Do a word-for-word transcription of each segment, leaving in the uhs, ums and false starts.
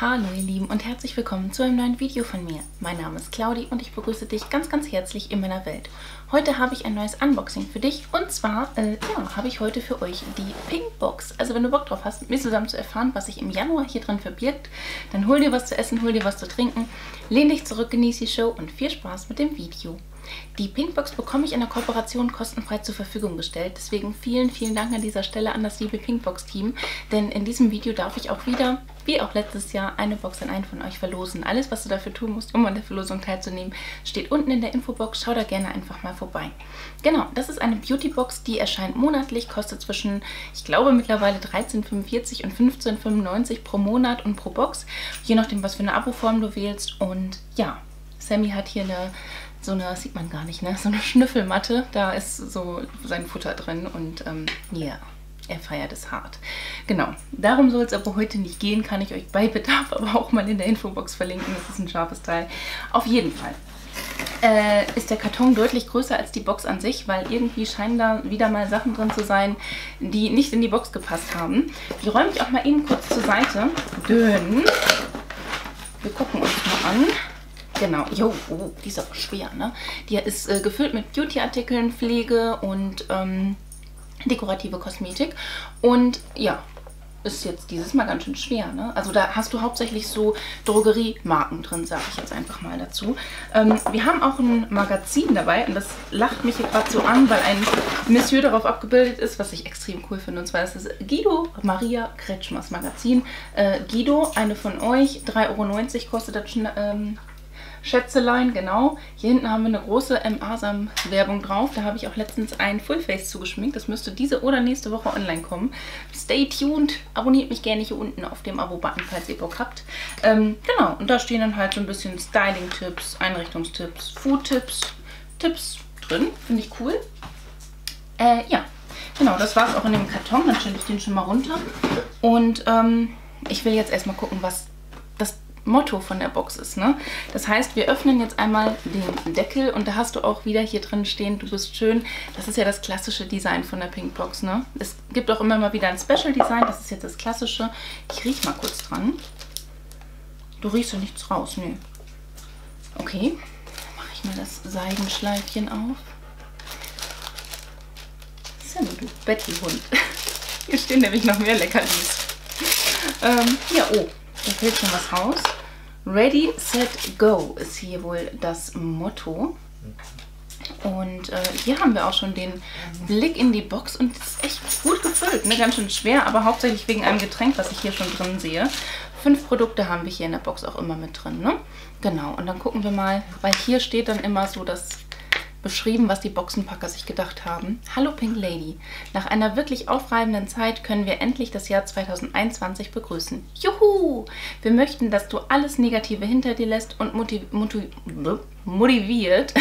Hallo ihr Lieben und herzlich willkommen zu einem neuen Video von mir. Mein Name ist Claudi und ich begrüße dich ganz ganz herzlich in meiner Welt. Heute habe ich ein neues Unboxing für dich und zwar äh, ja, habe ich heute für euch die Pinkbox. Also wenn du Bock drauf hast, mit mir zusammen zu erfahren, was sich im Januar hier drin verbirgt, dann hol dir was zu essen, hol dir was zu trinken, lehn dich zurück, genieß die Show und viel Spaß mit dem Video. Die Pinkbox bekomme ich in der Kooperation kostenfrei zur Verfügung gestellt. Deswegen vielen, vielen Dank an dieser Stelle an das liebe Pinkbox-Team. Denn in diesem Video darf ich auch wieder, wie auch letztes Jahr, eine Box an einen von euch verlosen. Alles, was du dafür tun musst, um an der Verlosung teilzunehmen, steht unten in der Infobox. Schau da gerne einfach mal vorbei. Genau, das ist eine Beauty-Box, die erscheint monatlich, kostet zwischen, ich glaube mittlerweile dreizehn fünfundvierzig und fünfzehn fünfundneunzig pro Monat und pro Box. Je nachdem, was für eine Aboform du wählst. Und ja, Sammy hat hier eine... so eine, sieht man gar nicht, ne? So eine Schnüffelmatte. Da ist so sein Futter drin und ja, ähm, yeah, er feiert es hart. Genau, darum soll es aber heute nicht gehen. Kann ich euch bei Bedarf aber auch mal in der Infobox verlinken. Das ist ein scharfes Teil. Auf jeden Fall äh, ist der Karton deutlich größer als die Box an sich, weil irgendwie scheinen da wieder mal Sachen drin zu sein, die nicht in die Box gepasst haben. Die räume ich auch mal eben kurz zur Seite. Denn wir gucken uns mal an. Genau, jo, oh, die ist aber schwer, ne? Die ist äh, gefüllt mit Beauty-Artikeln, Pflege und ähm, dekorative Kosmetik. Und ja, ist jetzt dieses Mal ganz schön schwer, ne? Also da hast du hauptsächlich so Drogeriemarken drin, sage ich jetzt einfach mal dazu. Ähm, wir haben auch ein Magazin dabei und das lacht mich hier gerade so an, weil ein Monsieur darauf abgebildet ist, was ich extrem cool finde. Und zwar ist es Guido Maria Kretschmers Magazin. Äh, Guido, eine von euch, drei Euro neunzig kostet das schon... Ähm, Schätzelein, genau. Hier hinten haben wir eine große Asam-Werbung drauf. Da habe ich auch letztens ein Fullface zugeschminkt. Das müsste diese oder nächste Woche online kommen. Stay tuned. Abonniert mich gerne hier unten auf dem Abo-Button, falls ihr Bock habt. Ähm, genau, und da stehen dann halt so ein bisschen Styling-Tipps, Einrichtungstipps, Food-Tipps, Tipps drin. Finde ich cool. Äh, ja, genau, das war es auch in dem Karton. Dann stelle ich den schon mal runter. Und ähm, ich will jetzt erstmal gucken, was das Motto von der Box ist, ne? Das heißt, wir öffnen jetzt einmal den Deckel und da hast du auch wieder hier drin stehen, du bist schön. Das ist ja das klassische Design von der Pinkbox, ne? Es gibt auch immer mal wieder ein Special Design, das ist jetzt das klassische. Ich riech mal kurz dran. Du riechst ja nichts raus, ne? Okay, dann mache ich mal das Seidenschleifchen auf. Sammy, du Bettelhund. Hier stehen nämlich noch mehr Leckerlis. Ähm, ja, oh, da fällt schon was raus. Ready, set, go ist hier wohl das Motto. Und äh, hier haben wir auch schon den Blick in die Box und das ist echt gut gefüllt. Ne? Ganz schön schwer, aber hauptsächlich wegen einem Getränk, was ich hier schon drin sehe. Fünf Produkte haben wir hier in der Box auch immer mit drin. Ne? Genau, und dann gucken wir mal, weil hier steht dann immer so das beschrieben, was die Boxenpacker sich gedacht haben. Hallo Pink Lady, nach einer wirklich aufreibenden Zeit können wir endlich das Jahr zweitausendeinundzwanzig begrüßen. Juhu! Wir möchten, dass du alles Negative hinter dir lässt und motiv- motiv- motiviert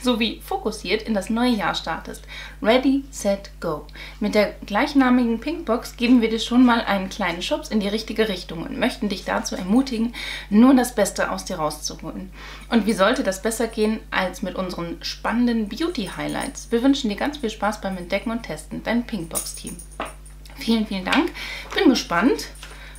sowie fokussiert in das neue Jahr startest. Ready, set, go. Mit der gleichnamigen Pinkbox geben wir dir schon mal einen kleinen Schubs in die richtige Richtung und möchten dich dazu ermutigen, nur das Beste aus dir rauszuholen. Und wie sollte das besser gehen als mit unseren spannenden Beauty-Highlights? Wir wünschen dir ganz viel Spaß beim Entdecken und Testen. Dein Pinkbox-Team. Vielen, vielen Dank. Bin gespannt,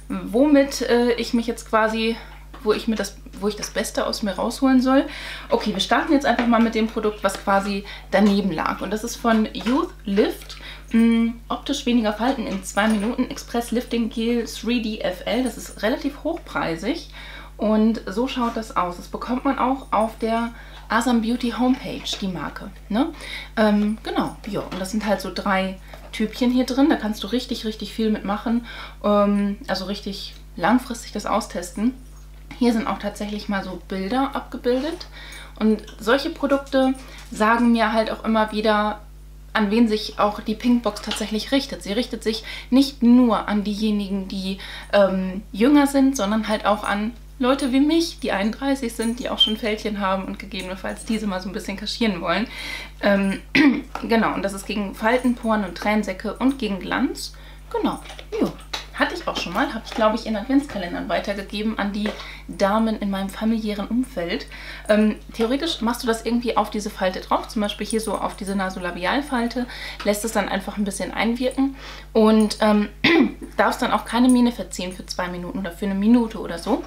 womit äh, ich mich jetzt quasi... Wo ich, mir das, wo ich das Beste aus mir rausholen soll. Okay, wir starten jetzt einfach mal mit dem Produkt, was quasi daneben lag. Und das ist von Youth Lift. Mh, optisch weniger Falten in zwei Minuten. Express Lifting Gel drei D F L. Das ist relativ hochpreisig. Und so schaut das aus. Das bekommt man auch auf der Asam Beauty Homepage, die Marke. Ne? Ähm, genau, ja. Und das sind halt so drei Typchen hier drin. Da kannst du richtig, richtig viel mitmachen. Ähm, also richtig langfristig das austesten. Hier sind auch tatsächlich mal so Bilder abgebildet und solche Produkte sagen mir halt auch immer wieder, an wen sich auch die Pinkbox tatsächlich richtet. Sie richtet sich nicht nur an diejenigen, die ähm, jünger sind, sondern halt auch an Leute wie mich, die einunddreißig sind, die auch schon Fältchen haben und gegebenenfalls diese mal so ein bisschen kaschieren wollen. Ähm, genau, und das ist gegen Falten, Poren und Tränensäcke und gegen Glanz. Genau, jo. Hatte ich auch schon mal, habe ich glaube ich in Adventskalendern weitergegeben an die Damen in meinem familiären Umfeld. Ähm, theoretisch machst du das irgendwie auf diese Falte drauf, zum Beispiel hier so auf diese Nasolabialfalte, lässt es dann einfach ein bisschen einwirken und ähm, darfst dann auch keine Miene verziehen für zwei Minuten oder für eine Minute oder so.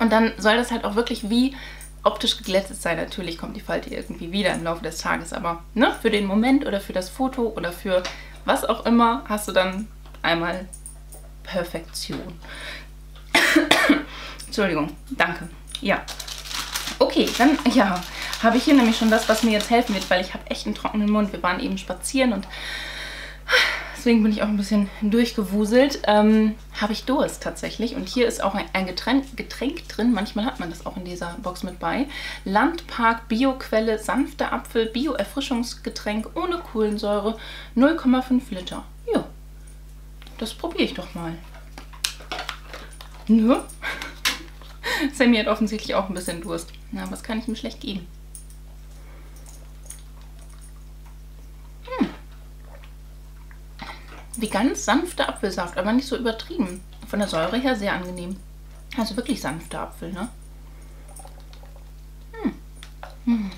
Und dann soll das halt auch wirklich wie optisch geglättet sein. Natürlich kommt die Falte irgendwie wieder im Laufe des Tages, aber ne, für den Moment oder für das Foto oder für was auch immer hast du dann einmal Perfektion. Entschuldigung, danke. Ja, okay, dann ja, habe ich hier nämlich schon das, was mir jetzt helfen wird, weil ich habe echt einen trockenen Mund. Wir waren eben spazieren und deswegen bin ich auch ein bisschen durchgewuselt. Ähm, habe ich Durst tatsächlich. Und hier ist auch ein, ein Getränk, Getränk drin. Manchmal hat man das auch in dieser Box mit bei. Landpark, Bioquelle, sanfter Apfel, Bio-Erfrischungsgetränk ohne Kohlensäure, null Komma fünf Liter. Ja, das probiere ich doch mal. Nö. Sammy hat offensichtlich auch ein bisschen Durst. Na, was kann ich ihm schlecht geben? Wie ganz sanfter Apfelsaft, aber nicht so übertrieben. Von der Säure her sehr angenehm. Also wirklich sanfter Apfel, ne? Hm. Hm.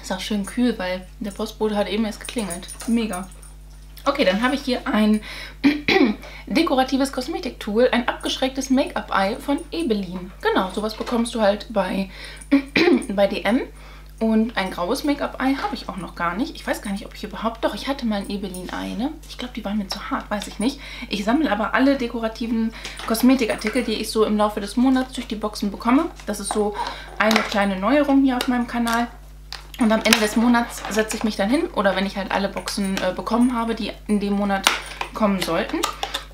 Ist auch schön kühl, weil der Postbote hat eben erst geklingelt. Mega. Okay, dann habe ich hier ein dekoratives Kosmetiktool, ein abgeschrägtes Make-up-Eye von Ebelin. Genau, sowas bekommst du halt bei, bei D M. Und ein graues Make-up-Ei habe ich auch noch gar nicht. Ich weiß gar nicht, ob ich überhaupt... Doch, ich hatte mal ein Ebelin-Ei, ne? Ich glaube, die waren mir zu hart, weiß ich nicht. Ich sammle aber alle dekorativen Kosmetikartikel, die ich so im Laufe des Monats durch die Boxen bekomme. Das ist so eine kleine Neuerung hier auf meinem Kanal. Und am Ende des Monats setze ich mich dann hin. Oder wenn ich halt alle Boxen äh, bekommen habe, die in dem Monat kommen sollten.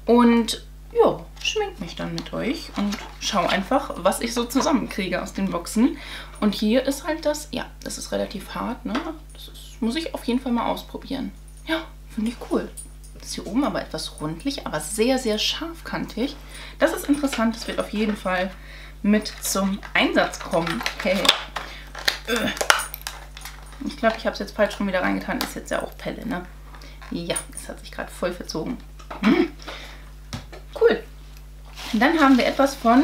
Und ja, schminke mich dann mit euch und schaue einfach, was ich so zusammenkriege aus den Boxen. Und hier ist halt das, ja, das ist relativ hart, ne? Das ist, muss ich auf jeden Fall mal ausprobieren. Ja, finde ich cool. Das ist hier oben aber etwas rundlich, aber sehr, sehr scharfkantig. Das ist interessant, das wird auf jeden Fall mit zum Einsatz kommen. Okay. Ich glaube, ich habe es jetzt falsch schon wieder reingetan. Ist jetzt ja auch Pelle, ne? Ja, das hat sich gerade voll verzogen. Hm. Cool. Dann haben wir etwas von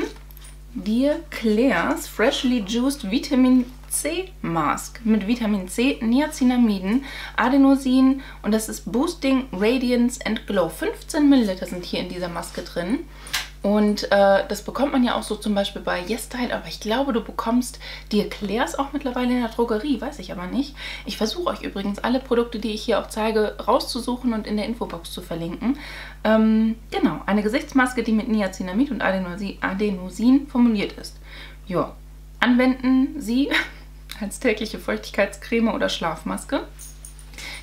Dear, klairs Freshly Juiced Vitamin C Mask mit Vitamin C, Niacinamiden, Adenosin und das ist Boosting Radiance and Glow. fünfzehn Milliliter sind hier in dieser Maske drin. Und äh, das bekommt man ja auch so zum Beispiel bei YesStyle, aber ich glaube, du bekommst Dear klairs auch mittlerweile in der Drogerie, weiß ich aber nicht. Ich versuche euch übrigens alle Produkte, die ich hier auch zeige, rauszusuchen und in der Infobox zu verlinken. Ähm, genau, eine Gesichtsmaske, die mit Niacinamid und Adenosin, Adenosin formuliert ist. Ja, anwenden Sie als tägliche Feuchtigkeitscreme oder Schlafmaske.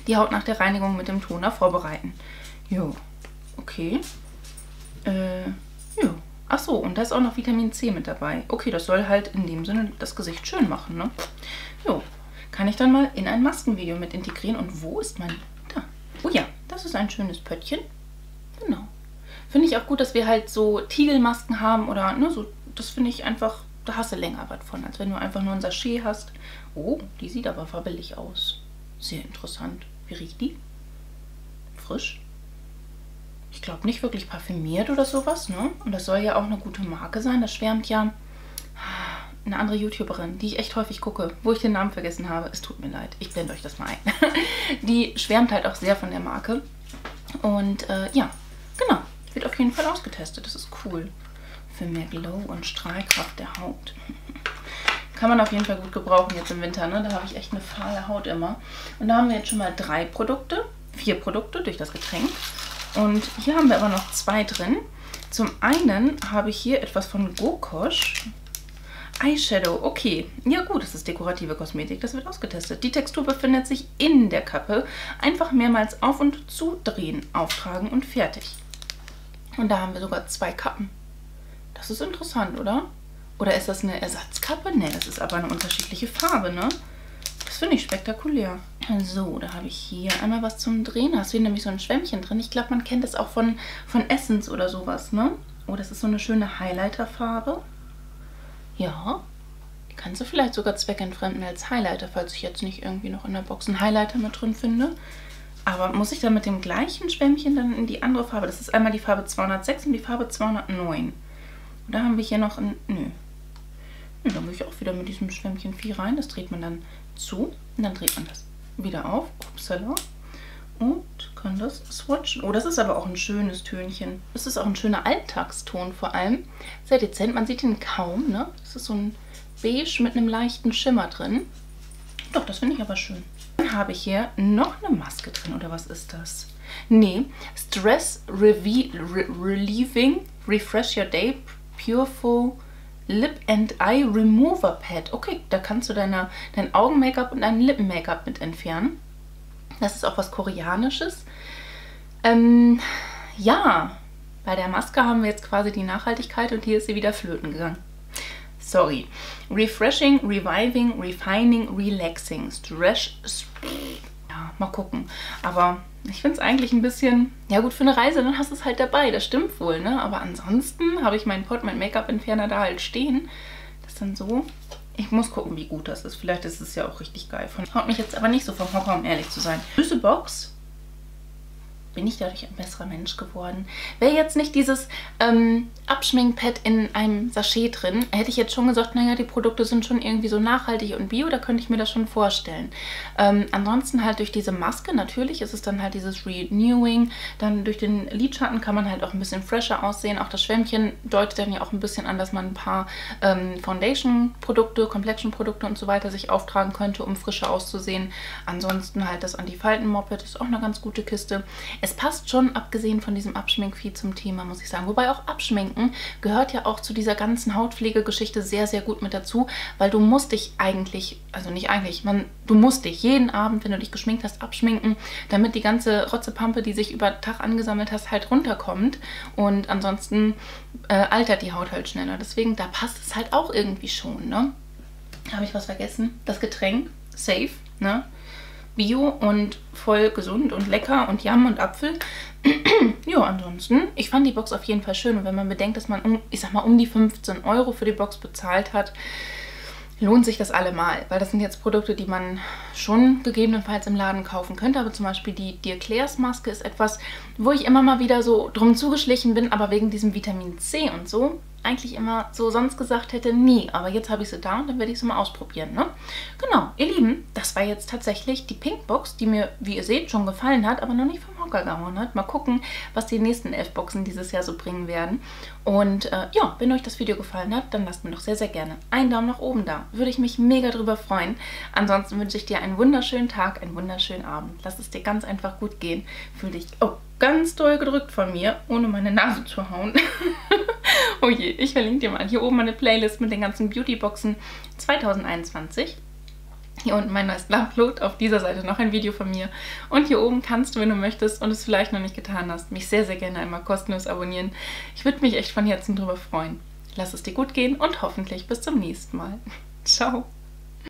Die Haut nach der Reinigung mit dem Toner vorbereiten. Jo, okay. Äh... Ja. Ach so, und da ist auch noch Vitamin C mit dabei. Okay, das soll halt in dem Sinne das Gesicht schön machen, ne? Jo, kann ich dann mal in ein Maskenvideo mit integrieren. Und wo ist mein... Da. Oh ja, das ist ein schönes Pöttchen. Genau. Finde ich auch gut, dass wir halt so Tiegelmasken haben oder ne, so. Das finde ich einfach, da hast du länger was von, als wenn du einfach nur ein Sachet hast. Oh, die sieht aber wabbelig aus. Sehr interessant. Wie riecht die? Frisch. Ich glaube nicht wirklich parfümiert oder sowas, ne? Und das soll ja auch eine gute Marke sein. Das schwärmt ja eine andere YouTuberin, die ich echt häufig gucke, wo ich den Namen vergessen habe. Es tut mir leid, ich blende euch das mal ein. Die schwärmt halt auch sehr von der Marke. Und äh, ja, genau, wird auf jeden Fall ausgetestet. Das ist cool. Für mehr Glow und Strahlkraft der Haut. Kann man auf jeden Fall gut gebrauchen jetzt im Winter, ne? Da habe ich echt eine fahle Haut immer. Und da haben wir jetzt schon mal drei Produkte, vier Produkte durch das Getränk. Und hier haben wir aber noch zwei drin. Zum einen habe ich hier etwas von Gokos. Eyeshadow, okay. Ja gut, das ist dekorative Kosmetik, das wird ausgetestet. Die Textur befindet sich in der Kappe. Einfach mehrmals auf- und zudrehen, auftragen und fertig. Und da haben wir sogar zwei Kappen. Das ist interessant, oder? Oder ist das eine Ersatzkappe? Ne, das ist aber eine unterschiedliche Farbe, ne? Das finde ich spektakulär. So, da habe ich hier einmal was zum Drehen. Da hast du hier nämlich so ein Schwämmchen drin. Ich glaube, man kennt das auch von, von Essence oder sowas, ne? Oh, das ist so eine schöne Highlighterfarbe. Ja, die kannst du vielleicht sogar zweckentfremden als Highlighter, falls ich jetzt nicht irgendwie noch in der Box einen Highlighter mit drin finde. Aber muss ich dann mit dem gleichen Schwämmchen dann in die andere Farbe? Das ist einmal die Farbe zweihundertsechs und die Farbe zweihundertneun. Und da haben wir hier noch ein... Nö. Nö, dann gehe ich auch wieder mit diesem Schwämmchen vier rein. Das dreht man dann zu und dann dreht man das wieder auf. Upsala. Und kann das swatchen. Oh, das ist aber auch ein schönes Tönchen. Das ist auch ein schöner Alltagston vor allem. Sehr dezent, man sieht ihn kaum, ne? Das ist so ein Beige mit einem leichten Schimmer drin. Doch, das finde ich aber schön. Dann habe ich hier noch eine Maske drin, oder was ist das? Nee, Stress Revi Re Relieving Refresh Your Day Purefull Lip and Eye Remover Pad. Okay, da kannst du deine, dein Augen-Make-up und dein Lippen-Make-up mit entfernen. Das ist auch was Koreanisches. Ähm, ja, bei der Maske haben wir jetzt quasi die Nachhaltigkeit und hier ist sie wieder flöten gegangen. Sorry. Refreshing, Reviving, Refining, Relaxing. Stretch. Ja, mal gucken. Aber ich finde es eigentlich ein bisschen... Ja gut, für eine Reise, dann hast du es halt dabei. Das stimmt wohl, ne? Aber ansonsten habe ich meinen Pot, mein Make-up-Entferner da halt stehen. Das dann so... Ich muss gucken, wie gut das ist. Vielleicht ist es ja auch richtig geil. Haut mich jetzt aber nicht so vom Hocker, um ehrlich zu sein. Süße Box. Bin ich dadurch ein besserer Mensch geworden? Wäre jetzt nicht dieses ähm, Abschminkpad in einem Sachet drin, hätte ich jetzt schon gesagt, naja, die Produkte sind schon irgendwie so nachhaltig und bio, da könnte ich mir das schon vorstellen. Ähm, ansonsten halt durch diese Maske, natürlich ist es dann halt dieses Renewing, dann durch den Lidschatten kann man halt auch ein bisschen fresher aussehen. Auch das Schwämmchen deutet dann ja auch ein bisschen an, dass man ein paar ähm, Foundation-Produkte, Complexion-Produkte und so weiter sich auftragen könnte, um frischer auszusehen. Ansonsten halt das Anti-Falten-Moped ist auch eine ganz gute Kiste. Es passt schon, abgesehen von diesem Abschminkvieh, zum Thema, muss ich sagen. Wobei auch Abschminken gehört ja auch zu dieser ganzen Hautpflegegeschichte sehr, sehr gut mit dazu, weil du musst dich eigentlich, also nicht eigentlich, man, du musst dich jeden Abend, wenn du dich geschminkt hast, abschminken, damit die ganze Rotzepampe, die sich über Tag angesammelt hast, halt runterkommt. Und ansonsten äh, altert die Haut halt schneller. Deswegen, da passt es halt auch irgendwie schon, ne? Habe ich was vergessen? Das Getränk, safe, ne? Bio und voll gesund und lecker und Yam und Apfel. Ja, ansonsten, ich fand die Box auf jeden Fall schön. Und wenn man bedenkt, dass man, um, ich sag mal, um die fünfzehn Euro für die Box bezahlt hat, lohnt sich das allemal. Weil das sind jetzt Produkte, die man schon gegebenenfalls im Laden kaufen könnte. Aber zum Beispiel die Dear Klairs Maske ist etwas, wo ich immer mal wieder so drum zugeschlichen bin, aber wegen diesem Vitamin C und so eigentlich immer so sonst gesagt hätte, nie. Aber jetzt habe ich sie da und dann werde ich sie mal ausprobieren, ne? Genau, ihr Lieben, das war jetzt tatsächlich die Pinkbox, die mir, wie ihr seht, schon gefallen hat, aber noch nicht vom Hocker gehauen hat. Mal gucken, was die nächsten elf Boxen dieses Jahr so bringen werden. Und äh, ja, wenn euch das Video gefallen hat, dann lasst mir doch sehr, sehr gerne einen Daumen nach oben da. Würde ich mich mega drüber freuen. Ansonsten wünsche ich dir einen wunderschönen Tag, einen wunderschönen Abend. Lass es dir ganz einfach gut gehen. Fühl dich... Oh. Ganz doll gedrückt von mir, ohne meine Nase zu hauen. Oh je, ich verlinke dir mal hier oben meine Playlist mit den ganzen Beautyboxen zweitausendeinundzwanzig. Hier unten mein neues Upload, auf dieser Seite noch ein Video von mir. Und hier oben kannst du, wenn du möchtest und es vielleicht noch nicht getan hast, mich sehr, sehr gerne einmal kostenlos abonnieren. Ich würde mich echt von Herzen drüber freuen. Lass es dir gut gehen und hoffentlich bis zum nächsten Mal. Ciao!